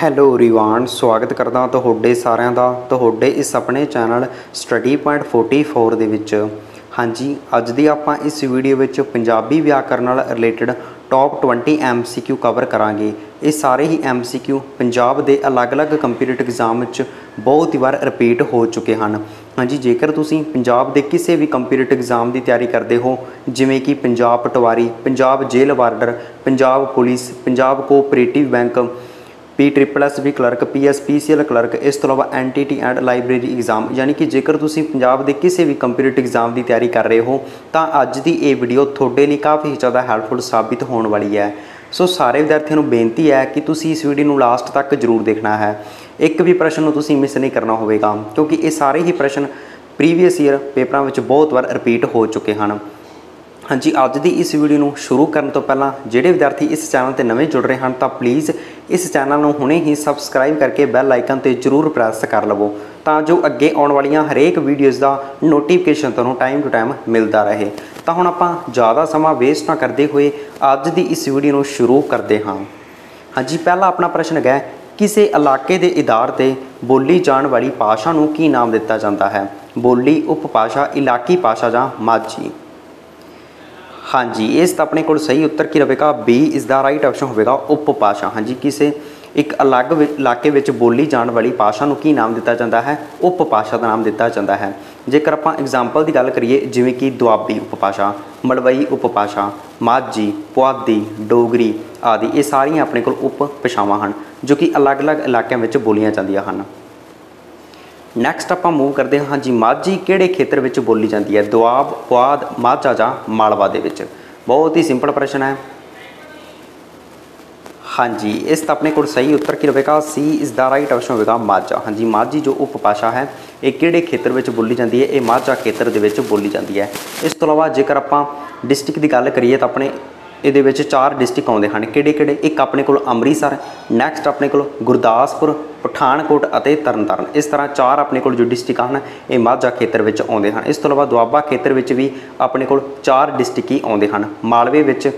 Hello everyone, स्वागत करदा तुहाडे सारेयां दा तुहाडे इस अपने चैनल स्टडी पॉइंट 44 दे विच। हाँ जी, अज दी आपां इस वीडियो विच पंजाबी व्याकरण नाल रिलेटेड टॉप 20 MCQ कवर करांगे। ये सारे ही MCQ पंजाब के अलग अलग कंपीटेटिव एग्जाम बहुत ही बार रिपीट हो चुके हैं। हाँ जी, जेकर तुसीं पंजाब के किसी भी कंपीटेटिव एग्जाम की तैयारी करते हो, जिमें कि पंजाब पटवारी, Punjab jail warder, Punjab police, Punjab cooperative bank, PSSS clerk, PSPCL clerk, इस तो अलावा NTT एंड लाइब्रेरी एग्जाम, यानी कि जेकर तुसीं पंजाब के किसी भी कंपीटेटिव एग्जाम की तैयारी कर रहे हो तो अज की ये वीडियो थोड़े लिए काफ़ी ज़्यादा हेल्पफुल साबित होने वाली है। सो सारे विद्यार्थियों को बेनती है कि तुसीं इस वीडियो को लास्ट तक जरूर देखना है, एक भी प्रश्न तुसीं मिस नहीं करना होगा, क्योंकि ये सारे ही प्रश्न प्रीवियस ईयर पेपरों में बहुत बार रिपीट हो चुके हैं। हाँ जी, अज की इस वीडियो में शुरू करने तो पहला जोड़े विद्यार्थी इस चैनल पर नवे जुड़ रहे हैं तो प्लीज़ इस चैनल में हुणे ही सबसक्राइब करके बैल आइकन पर जरूर प्रैस कर लवो, तो जो अगे आने वाली हरेक वीडियोज़ का नोटिफिकेशन तुहानूं टाइम टू टाइम मिलता रहे। तो हुण आपां ज़्यादा समा वेस्ट ना करते हुए अज की इस वीडियो में शुरू करते हाँ। हाँ जी, पहला अपना प्रश्न है, किसी इलाके के आधार पर बोली जाने वाली भाषा को की नाम दिता जाता है? बोली, उपभाषा, इलाकी भाषा या माझी? हाँ जी, इस अपने को सही उत्तर की रहेगा बी, इसका राइट ऑप्शन होगा उपभाषा। हाँ जी, किसी एक अलग इलाके बोली जाने वाली भाषा को की नाम दिता जाता है? उपभाषा का नाम दिता जाता है। जेकर आप एग्जाम्पल की गल करिए, जिमें कि दुआबी उपभाषा, मलवई उपभाषा, माझी, पुआधी, डोगरी आदि, ये सारियाँ अपने को उपभाषावां हैं जो कि अलग अलग इलाकों में बोलियां जांदियां हैं। नैक्सट आप मूव करते हैं। हाँ जी, माझी किहड़े खेत्र में बोली जाती है? दुआब, पुआध, माझा या मालवा दे विच? बहुत ही सिंपल प्रश्न है। हाँ जी, इस अपने को सही उत्तर की रहेगा सी, इसका राइट ऑप्शन होगा माझा। हाँ जी, माझी जो उपभाषा है ये किहड़े खेत्र में बोली जाती है? ये माझा खेत्र दे विच बोली जाती है। इस तो अलावा जेकर आप डिस्ट्रिक्ट की गल करिए तो अपने ਇਹਦੇ ਵਿੱਚ ਚਾਰ ਡਿਸਟ੍ਰਿਕਟ ਆਉਂਦੇ ਹਨ। ਕਿਹੜੇ ਕਿਹੜੇ? ਇੱਕ ਆਪਣੇ ਕੋਲ ਅੰਮ੍ਰਿਤਸਰ, ਨੈਕਸਟ ਆਪਣੇ ਕੋਲ ਗੁਰਦਾਸਪੁਰ, ਪਠਾਨਕੋਟ ਅਤੇ ਤਰਨਤਾਰਨ। ਇਸ ਤਰ੍ਹਾਂ ਚਾਰ ਆਪਣੇ ਕੋਲ ਜੋ ਡਿਸਟ੍ਰਿਕਟ ਹਨ ਇਹ ਮਾਝਾ ਖੇਤਰ ਵਿੱਚ ਆਉਂਦੇ ਹਨ। ਇਸ ਤੋਂ ਇਲਾਵਾ ਦੁਆਬਾ ਖੇਤਰ ਵਿੱਚ ਵੀ ਆਪਣੇ ਕੋਲ ਚਾਰ ਡਿਸਟ੍ਰਿਕਟ ਹੀ ਆਉਂਦੇ ਹਨ। ਮਾਲਵੇ ਵਿੱਚ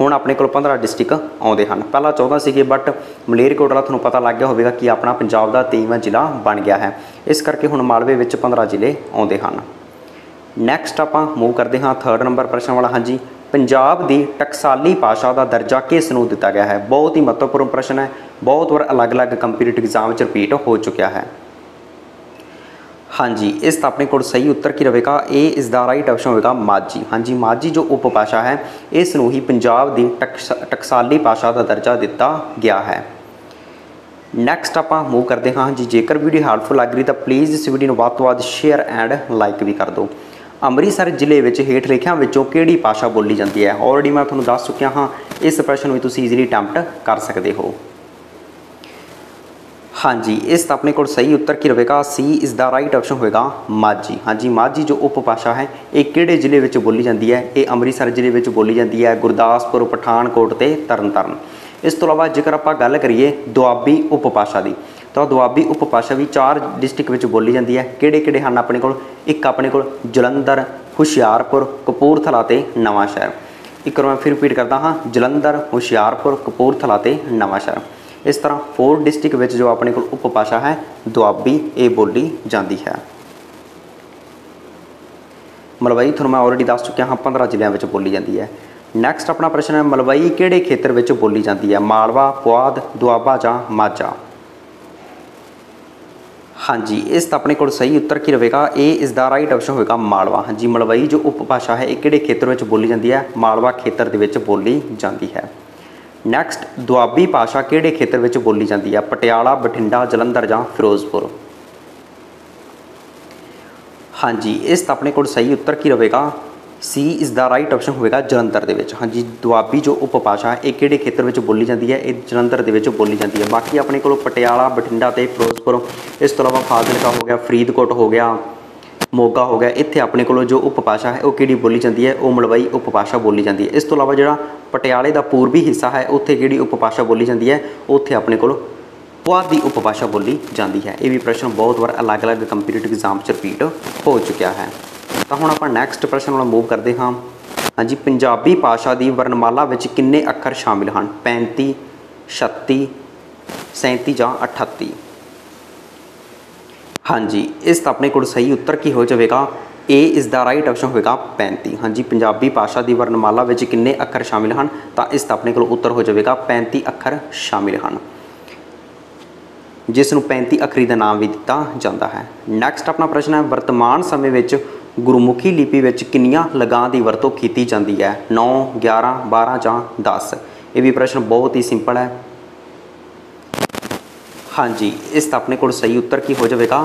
ਹੁਣ ਆਪਣੇ ਕੋਲ 15 ਡਿਸਟ੍ਰਿਕਟ ਆਉਂਦੇ ਹਨ। ਪਹਿਲਾਂ 14 ਸੀਗੇ, ਬਟ ਮਲੇਰਕੋਟਲਾ ਤੁਹਾਨੂੰ ਪਤਾ ਲੱਗ ਗਿਆ ਹੋਵੇਗਾ ਕਿ ਆਪਣਾ ਪੰਜਾਬ ਦਾ 23ਵਾਂ ਜ਼ਿਲ੍ਹਾ ਬਣ ਗਿਆ ਹੈ, ਇਸ ਕਰਕੇ ਹੁਣ ਮਾਲਵੇ ਵਿੱਚ 15 ਜ਼ਿਲ੍ਹੇ ਆਉਂਦੇ ਹਨ। ਨੈਕਸਟ ਆਪਾਂ ਮੂਵ ਕਰਦੇ ਹਾਂ ਥਰਡ ਨੰਬਰ ਪ੍ਰਸ਼ਨ ਵਾਲਾ। ਹਾਂਜੀ, पंजाब की टकसाली भाषा का दर्जा किस नूं दिता गया है? बहुत ही महत्वपूर्ण प्रश्न है, बहुत बार अलग अलग कंपीटेटिव एग्जाम रिपीट हो चुका है। हाँ जी, इस अपने को सही उत्तर की रहेगा ए, इसका राइट ऑप्शन होगा माझी। हाँ जी, माझी जो उपभाषा है इस नूं ही पंजाब की टकसाली भाषा का दर्जा दिता गया है। नैक्सट आप मूव करते हैं। हाँ जी, जेकर वीडियो हेल्पफुल लग रही तो प्लीज़ इस वीडियो को वध शेयर एंड लाइक भी कर दो। ਅੰਮ੍ਰਿਤਸਰ ਜ਼ਿਲ੍ਹੇ ਵਿੱਚ ਹੇਠ ਲਿਖਿਆਂ ਵਿੱਚੋਂ ਕਿਹੜੀ ਭਾਸ਼ਾ ਬੋਲੀ ਜਾਂਦੀ ਹੈ? ਆਲਰੇਡੀ ਮੈਂ ਤੁਹਾਨੂੰ ਦੱਸ ਚੁੱਕਿਆ ਹਾਂ, ਇਸ ਪ੍ਰਸ਼ਨ ਵੀ ਤੁਸੀਂ ਈਜ਼ੀਲੀ ਅਟੈਂਪਟ ਕਰ ਸਕਦੇ ਹੋ। हाँ जी, इस अपने को सही उत्तर की रहेगा सी, इसका राइट ऑप्शन होगा माझी। हाँ जी, माझी जो उपभाषा है ये किहड़े जिले में बोली जाती है? ये अमृतसर जिले में बोली जाती है, गुरदासपुर, पठानकोट ते तरनतारन। इस तो इलावा जेकर आप गल करिए दुआबी उपभाषा की, तो दुआबी उपभाषा भी चार डिस्ट्रिक्ट बोली जाती है। किहड़े-किहड़े हैं अपने को? एक अपने को जलंधर, हुशियारपुर, कपूरथला ते नवांशहर। एक बार मैं फिर रिपीट करता हाँ, जलंधर, हुशियारपुर, कपूरथला ते नवांशहर। इस तरह 4 डिस्ट्रिक्ट जो अपने को उपभाषा है दुआबी ये बोली जाती है। मलवई थोड़ा मैं ऑलरेडी दस चुकिया हाँ, 15 जिलों में बोली जाती है। नैक्सट अपना प्रश्न है, मलवई किहड़े खेत्र में बोली जाती है? मालवा, पुआध, दुआबा या माझा? हाँ जी, इस अपने को सही उत्तर की रहेगा ए, इसका राइट ऑप्शन होगा मालवा। हाँ जी, मलवई जो उपभाषा है ये किहड़े खेत्र में बोली जाती है? मालवा खेत्र दे विच बोली जाती है। नैक्सट दुआबी भाषा किहड़े खेत्र में बोली जाती है? पटियाला, बठिंडा, जलंधर या फिरोजपुर? हाँ जी, इस अपने को सही उत्तर की रहेगा सी, इसका राइट ऑप्शन होगा जलंधर दे विच। हाँ जी, दुआबी जो उपभाषा है ये किहड़े खेत्र में बोली जाती है? ये जलंधर दे विच बोली जाती है। बाकी अपने को पटियाला, बठिंडा ते फिरोजपुर, इस तो इलावा फाजिलका हो गया, फरीदकोट हो गया, मोगा हो गया, इत्थे अपने को जो उपभाषा है वह किहड़ी बोली जाती है? वह मलवई उपभाषा बोली जाती है। इस तो इलावा जिहड़ा पटियाले का पूर्वी हिस्सा है उत्थे किहड़ी उपभाषा बोली जाती है? उत्थे अपने को पुआधी उपभाषा बोली जाती है। ये भी प्रश्न बहुत बार अलग अलग कंपीटेटिव एग्जाम रिपीट हो चुका है। तो हुण आपां नैक्सट प्रश्न वाल मूव करते हाँ। हाँ जी, पंजाबी भाषा की वर्णमाला किन्ने अखर शामिल हैं? 35, 36, 37 या 38। हाँ जी, इस अपने को सही उत्तर की हो जाएगा ए इस द राइट ऑप्शन होगा 35। हाँ जी, पंजाबी भाषा की वर्णमाला में किन्ने अखर शामिल हैं तो इस अपने को उत्तर हो जाएगा 35 अखर शामिल हैं, जिसनूं 35 अखरी का नाम भी दिता जाता है। नैक्सट अपना प्रश्न है वर्तमान समय में गुरमुखी लिपि में कितनी लगां की वरतों की जाती है 9, 11, 12 या 10। ये भी प्रश्न बहुत ही सिंपल है। हाँ जी, इस अपने को सही उत्तर की हो जाएगा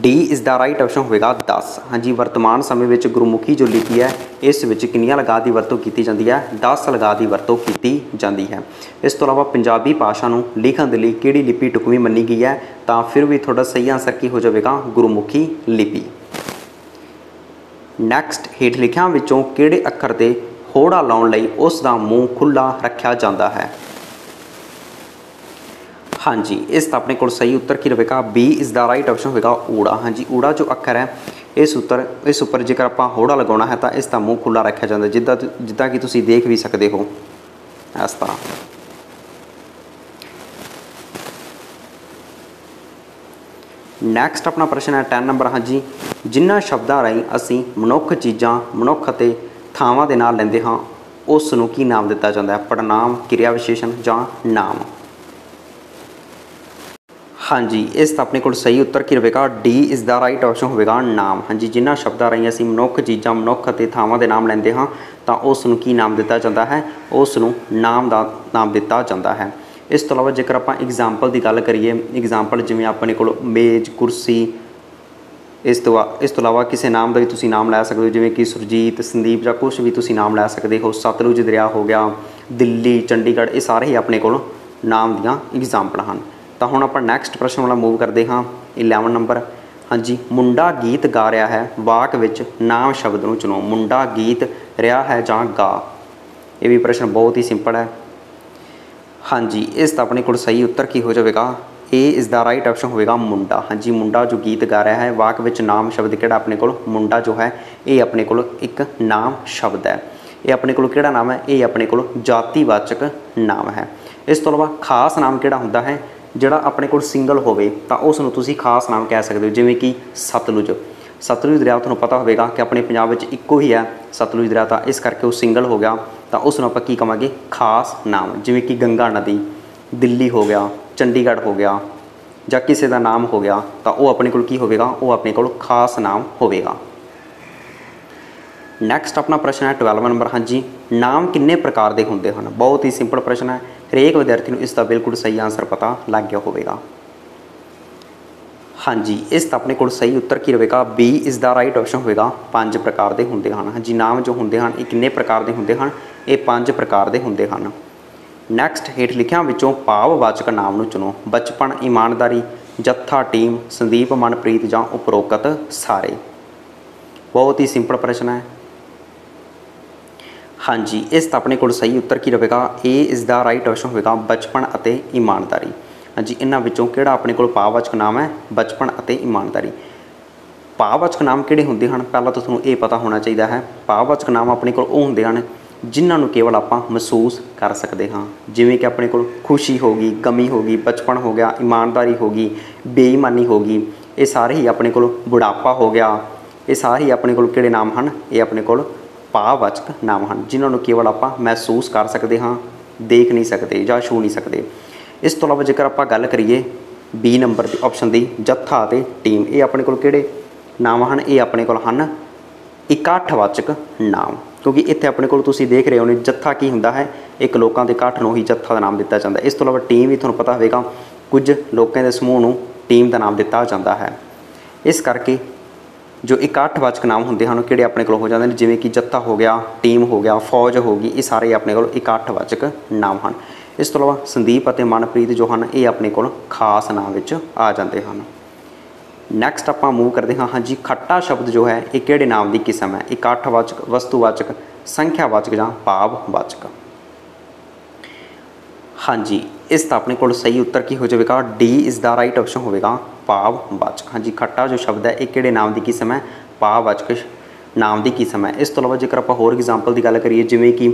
डी इस द राइट ऑप्शन होगा 10। हाँ जी, वर्तमान समय में गुरमुखी जो लिपि है इस कितनी लगां की वरतों की जाती है 10 लगां की वरतों की जाती है। इस तो अलावा पंजाबी भाषा नूं लिखण दे लई किहड़ी लिपि ढुकवीं मन्नी गई है तो फिर भी थोड़ा सही आंसर की हो जाएगा गुरमुखी लिपि। नैक्सट हेठ लिखियां विचों किहड़े अखर ते होड़ा लाउण लई उस दा मूँह खुला रखिया जाता है। हाँ जी, इस अपने को सही उत्तर की रहेगा बी इस द राइट ऑप्शन होगा ऊड़ा। हाँ जी, ऊड़ा जो अखर है इस उपर जेकर आप होड़ा लगाना है तो इसका मूँह खुला रखा जाता है, जिदा कि तुम देख भी सकते हो इस तरह। नैक्सट अपना प्रश्न है 10 नंबर। हाँ जी, जिन्होंने शब्दों राही असी मनुख चीज़ा मनुख ते थावां दे नाल लैंदे हाँ उसनूं की नाम दिता जाता है, पड़नाम, किरिया विशेषण या नाम। हाँ जी, इस अपने को सही उत्तर की रहेगा डी इस द राइट ऑप्शन होगा नाम। हाँ जी, जिन्होंने शब्दों राही असी मनुख चीज़ा मनुख ते थावां दे नाम लैंदे हाँ तो उसनूं की नाम दिता जाता है, उसनूं नाम का नाम दिता जाता है। इस तो अलावा जेकर आप एग्जाम्पल की गल करिए, एग्जाम्पल जिमें अपने को मेज, कुर्सी, इस तो अलावा किसी नाम का भी तुम नाम लै सकते हो, जिमें कि सुरजीत, संदीप या कुछ भी तुम नाम लै सकते हो। सतलुज दरिया हो गया, दिल्ली, चंडीगढ़, ये सारे ही अपने को नाम दियाँ एग्जाम्पल हैं। तो हुण आपां नैक्सट प्रश्न वाल मूव करते हाँ 11 नंबर। हाँ जी, मुंडा गीत गा रहा है वाक विच नाम शब्द नूं चुनो, मुंडा गीत रहा है जां गा। ये भी प्रश्न बहुत ही सिंपल है। हाँ जी, इस अपने को सही उत्तर की हो जाएगा ए इस द राइट ऑप्शन होगा मुंडा। हाँ जी, मुंडा जो गीत गा रहा है वाक विच नाम शब्द किहड़ा अपने को मुंडा जो है ये अपने को एक नाम शब्द है। ये अपने को किहड़ा नाम है, ये अपने को जातिवाचक नाम है। इस तो अलावा खास नाम किहड़ा हुंदा है, जिहड़ा अपने को सिंगल होवे तो उसनूं तुसीं खास नाम कह सकते हो, जिवें कि सतलुज। सतलुज दरिया तुहानूं पता होगा कि अपने पंजाब विच इक्को ही है सतलुज दरिया, तो इस करके वो सिंगल हो गया तो उसनूं आपां की कहांगे खास नाम, जिवें कि गंगा नदी, दिल्ली हो गया, चंडीगढ़ हो गया या किसी का नाम हो गया तो वह अपने को होगा, वह अपने को खास नाम होगा। नैक्सट अपना प्रश्न है 12 नंबर। हाँ जी, नाम किन्ने प्रकार के होंदे हन, बहुत ही सिंपल प्रश्न है, हरेक विद्यार्थी नूं इसका बिल्कुल सही आंसर पता लग गया होगा। हाँ जी, इस अपने को सही उत्तर की रहेगा बी इस द राइट ऑप्शन होगा 5 प्रकार के होंदे हैं। हाँ जी, नाम जो होंदे हैं ये किन्ने प्रकार के होंदे हैं, ये 5 प्रकार के होंदे हैं। नैक्सट हेठ लिखियां विचों भाववाचक नाम नूं चुनो, बचपन, ईमानदारी, जत्था, टीम, संदीप, मनप्रीत या उपरोक्त सारे। बहुत ही सिंपल प्रश्न है। हाँ जी, इस अपने को सही उत्तर की रहेगा ए इस द राइट ऑप्शन होगा बचपन अते ईमानदारी। हाँ जी, इन्हां विचों किहड़ा अपने को भाववाचक नाम है, बचपन अते ईमानदारी। भाववाचक नाम किहड़े हुंदे हन, पहला तो तुहानूं ये पता होना चाहिए है, भाववाचक नाम अपने को वो हुंदे हन जिन्होंने केवल आप महसूस कर सकते हाँ, जिमें कि अपने को खुशी होगी, गमी होगी, बचपन हो गया, ईमानदारी होगी, बेईमानी होगी, ये सारे ही अपने को बुढ़ापा हो गया, ये सारे ही अपने को किहड़े नाम हैं, ये अपने को भाववाचक नाम हैं, जिन्होंने केवल आप महसूस कर सकते हाँ, देख नहीं सकते या छू नहीं सकते। इस तो अलावा जेकर आप गल करिए बी नंबर की ऑप्शन दी जत्था ते टीम, ये अपने को किहड़े नाम हैं, ये अपने को इकट्ठवाचक नाम, क्योंकि इतने अपने को देख रहे हो जत्था की होंदा है, एक लोगों के इकट्ठ नूं ही जत्था का नाम दिता जाता है। इस तो अलावा टीम भी तुहानूं पता होगा कुछ लोगों के समूह नूं टीम का नाम दिता जाता है। इस करके जो इकट्ठवाचक नाम होंदे हन किहड़े अपने को हो जाते हैं, जिमें कि जत्था हो गया, टीम हो गया, फौज हो गई, ये सारे अपने को इकट्ठवाचक नाम हैं। इस तो अलावा संदीप अते मनप्रीत जो हैं ये अपने को खास नाम विच आ जाते हैं। नैक्सट आपां मूव करते हाँ। हाँ जी, खट्टा शब्द जो है ये किहड़े नाम की किस्म है, इकट्ठवाचक, वस्तुवाचक, संख्यावाचक या भाववाचक। हाँ जी, इस अपने को सही उत्तर की हो जाएगा डी इस द राइट ऑप्शन होगा भाववाचक। हाँ जी, खट्टा जो शब्द है ये किहड़े नाम की किस्म है, भाववाचक नाम की किस्म है। इस तो अलावा जेकर आप होर एग्जाम्पल की गल करिए, जिमें कि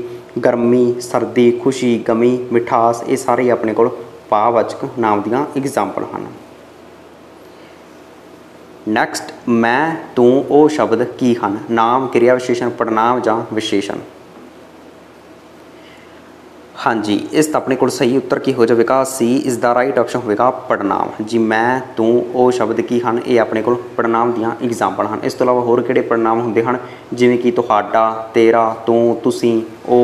गर्मी, सर्दी, खुशी, गमी, मिठास, ये सारे ही अपने को ਭਾਵਵਾਚਕ ਨਾਮ ਦੀਆਂ ਐਗਜ਼ਾਮਪਲ ਹਨ। ਨੈਕਸਟ ਮੈਂ ਤੂੰ ਉਹ ਸ਼ਬਦ ਕੀ ਹਨ? ਨਾਮ, ਕਿਰਿਆ ਵਿਸ਼ੇਸ਼ਣ, ਪੜਨਾਮ ਜਾਂ ਵਿਸ਼ੇਸ਼ਣ। हाँ जी, इस अपने को सही उत्तर की हो जाएगा सी, इस दा राइट ऑप्शन होगा पड़नाम जी। मैं तू वो शब्द की हैं, ये अपने को पड़नाम दियाँ एग्जाम्पल हैं। इस तो इलावा होर किहड़े पड़नाम होंदे हन? जिवें कि तुहाडा, तेरा, तू, तुसी, ओ,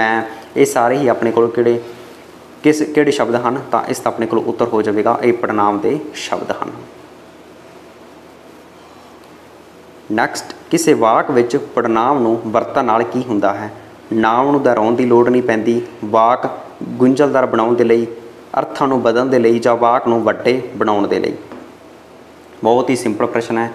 मैं, ये सारे ही अपने को किहड़े शब्द हैं, तो इस अपने को उत्तर हो जाएगा ये पड़नाम के शब्द हैं। नैक्सट किसी वाक विच पड़नाम नूं वरतण नाल की हुंदा है? नाम नूं दोहराउण दी लोड़ नहीं पैंदी, वाक गुंझलदार बनाउण दे लई, अर्थां नूं बदलण दे लई, जां वाक नूं वड्डे बनाउण दे लई। बहुत ही सिंपल प्रश्न है,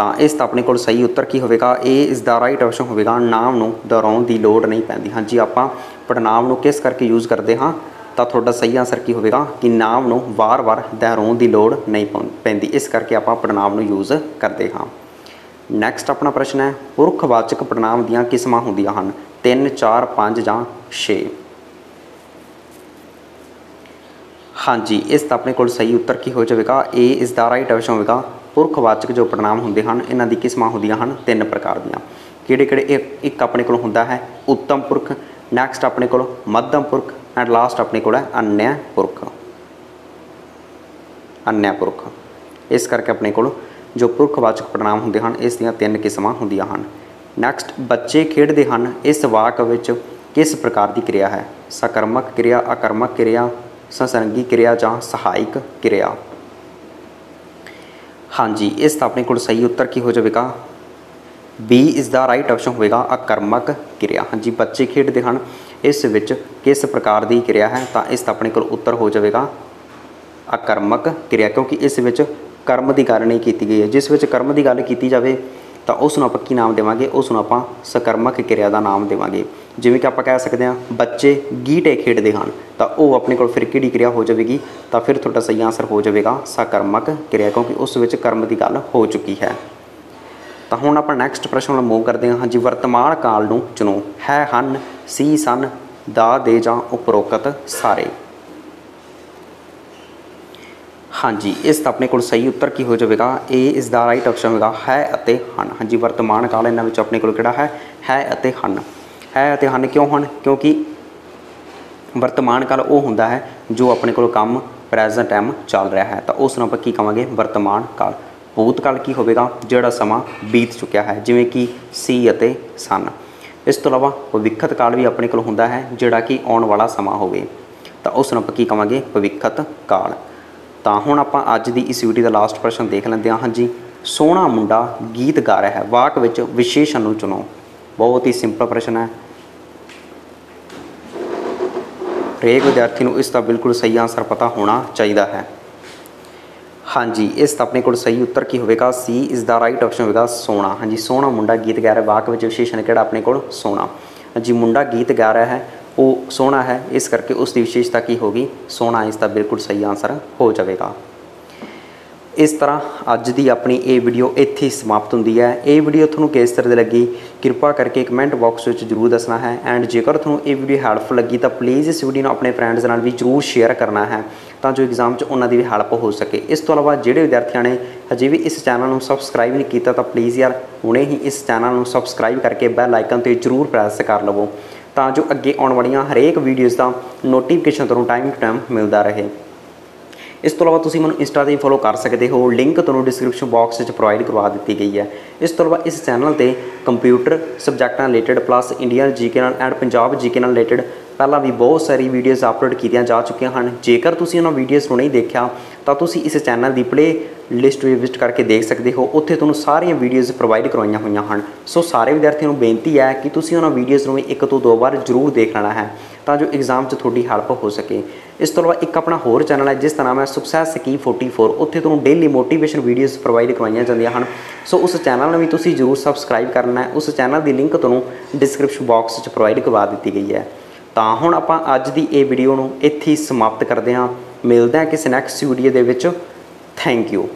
तो इस अपने को सही उत्तर की होगा ए, इसका राइट ऑप्शन होगा नाम नूं दोहराउण दी लोड़ नहीं पैंदी। हाँ जी, आपां पड़नाम नूं किस करके यूज़ करते हाँ, तो तुहाडा सही आंसर की होगा कि नाम नूं वार-वार दोहराउण दी लोड़ नहीं पैंदी, इस करके आपां पड़नाम नूं यूज़ करते हाँ। नैक्सट अपना प्रश्न है पुरखवाचक पड़नाम दियां किस्मां हुंदियां हन? 3, 4, 5 जां 6। हाँ जी, इस अपने को सही उत्तर की हो जाएगा ए, इसका राइट ऑप्शन होगा पुरखवाचक जो पड़नाम हुंदे हन इन्हां दी किस्मां हुंदियां हन 3 प्रकार दियां। किहड़े-किहड़े? एक अपने को हुंदा है उत्तम पुरख, नैक्सट अपने को मध्यम पुरख, एंड लास्ट अपने को अन्य पुरख। अन्य पुरख, इस करके अपने को जो पुरखवाचक पड़नाम हुंदे हन इस दियां 3 किस्मां हुंदियां हन। नैक्सट बच्चे खेडदे हन इस वाक विच किस प्रकार की क्रिया है? सकर्मक क्रिया, अकर्मक क्रिया, संसर्गी क्रिया जां सहायक क्रिया। हाँ जी, इस अपने को सही उत्तर की हो जाएगा बी, इसका राइट ऑप्शन होगा अकर्मक क्रिया। हाँ जी, बच्चे खेडदे हन इस विच किस प्रकार की क्रिया है, तो इस अपने को उत्तर हो जाएगा अकर्मक क्रिया, क्योंकि इस विच कर्म की गल नहीं की गई है। जिस विच कर्म की गल की जाए तो उसनूं आपां की नाम देवांगे? उसनूं आपां सकर्मक क्रिया का नाम देवांगे। जिवें कि आपां कह सकते हैं बच्चे गीटे खेडदे हन, तो वह अपने को फिर किहड़ी क्रिया हो जाएगी, तो फिर तुहाडा सही आंसर हो जाएगा सकर्मक क्रिया, क्योंकि उस विच कर्म की गल हो चुकी है। तो हुण आपां नैक्सट प्रश्न वाल मूव करते हैं। हाँ जी, वर्तमान काल नूं चुनो। है, हन, सी, सन, दा, दे जां उपरोक्त सारे। हाँ जी, इस अपने को सही उत्तर की हो जाएगा ए, इसका राइट ऑप्शन होगा है अते हन। हाँ जी, वर्तमान काल इन्हां विच अपने को किहड़ा है? है अते हन। है अते हन क्यों हन? क्योंकि वर्तमान काल वो हुंदा है जो अपने को काम प्रेजेंट टाइम चल रहा है, तो उस नूं आपां की कहांगे? वर्तमान काल। भूतकाल की होगा? जिहड़ा समा बीत चुकिया है, जिवें कि सी अते सन। इस तो इलावा भविष्यत काल भी अपने को हुंदा है जिहड़ा कि आउण वाला समा होवे, तो उस नूं आपां की कहांगे? भविष्यत काल। तो हुण आपां अज दी इस वीडियो का लास्ट प्रश्न देख लैंदे हां। हाँ जी, सोहना मुंडा गीत गा रहा है, वाक विच विशेषण नूं चुनो। बहुत ही सिंपल प्रश्न है, हरेक विद्यार्थी नूं इसका बिल्कुल सही आंसर पता होना चाहिए है। हाँ जी, इस अपने को सही उत्तर की होगा सी, इसका राइट ऑप्शन होगा सोहना। हाँ जी, सोहना मुंडा गीत गा रहा है, वाक विच विशेषण किहड़ा अपने को? सोहना जी, मुंडा गीत गा रहा है, वो सोहना है, इस करके उसकी विशेषता की होगी? सोहना। इसका बिल्कुल सही आंसर हो जाएगा। इस तरह अज की अपनी ये वीडियो इत्थे समाप्त होंदी है। ये वीडियो तुहानूं किस तरह की लगी कृपा करके कमेंट बॉक्स में जरूर दसना है, एंड जेकर तुहानूं ये वीडियो हेल्पफुल लगी तो प्लीज़ इस वीडियो अपने फ्रेंड्स नाल भी जरूर शेयर करना है, तो जो एग्जाम उन्हां दी भी हेल्प हो सके। इस तों इलावा जिहड़े विद्यार्थियों ने हजे भी इस चैनल नूं सबसक्राइब नहीं किया, तो प्लीज़ यार हुणे ही इस चैनल नूं सबसक्राइब करके बैल आइकन ते जरूर प्रेस कर लवो, ਤਾਂ जो अगे आने वाली हरेक वीडियोज़ का नोटिफिकेशन तुहानूं टाइम टू टाइम मिलता रहे। इस तो इलावा तुसीं मैनूं इंस्टा ते फॉलो कर सकते हो, लिंक तुहानूं डिस्क्रिप्शन बॉक्स में प्रोवाइड करवा दी गई है। इस तो इलावा इस चैनल पर computer subject related plus Indian GK and Punjab GK related पहला भी बहुत सारी वीडियोज़ अपलोड की जा चुकी हैं। जेकर तुसीं उन्हां वीडियोज़ नूं नहीं देखिया तो तुसीं इस चैनल की प्ले लिस्ट विजिट करके देख सकते हो, उत्थे तुहानूं सारियां वीडियोज़ प्रोवाइड करवाइयां हुई हैं। सो सारे विद्यार्थियों नूं बेनती है कि तुसीं उन्हां वीडियोज़ नूं 1 तो 2 बार जरूर देख लेना है, तां जो एग्जाम 'च तुहाडी हैल्प हो सके। इस तो इलावा एक अपना होर चैनल है जिसका नाम है सक्सैस स्कीम 44, उत्थे तुहानूं डेली मोटिवेशन वीडियोज़ प्रोवाइड करवाइयां जांदियां हन। सो उस चैनल नूं भी तुसीं जरूर सबसक्राइब करना है, उस चैनल की लिंक तुहानूं डिस्क्रिप्शन बॉक्स 'च प्रोवाइड करवा दी गई है। तो हुण आपां अज दी इह वीडियो नूं इत्थे ही समाप्त करदे हां, मिलदे हां किसी नैक्सट वीडियो दे विच। Thank you.